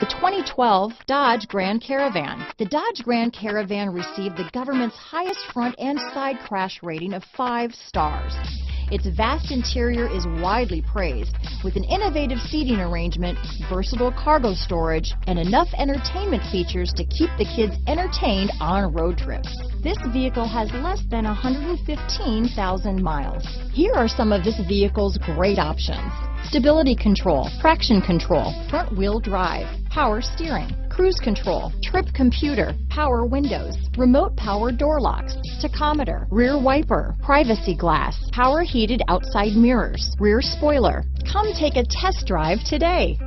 The 2012 Dodge Grand Caravan. The Dodge Grand Caravan received the government's highest front and side crash rating of 5 stars. Its vast interior is widely praised, with an innovative seating arrangement, versatile cargo storage, and enough entertainment features to keep the kids entertained on road trips. This vehicle has less than 115,000 miles. Here are some of this vehicle's great options: stability control, traction control, front-wheel drive, power steering, cruise control, trip computer, power windows, remote power door locks, tachometer, rear wiper, privacy glass, power heated outside mirrors, rear spoiler. Come take a test drive today.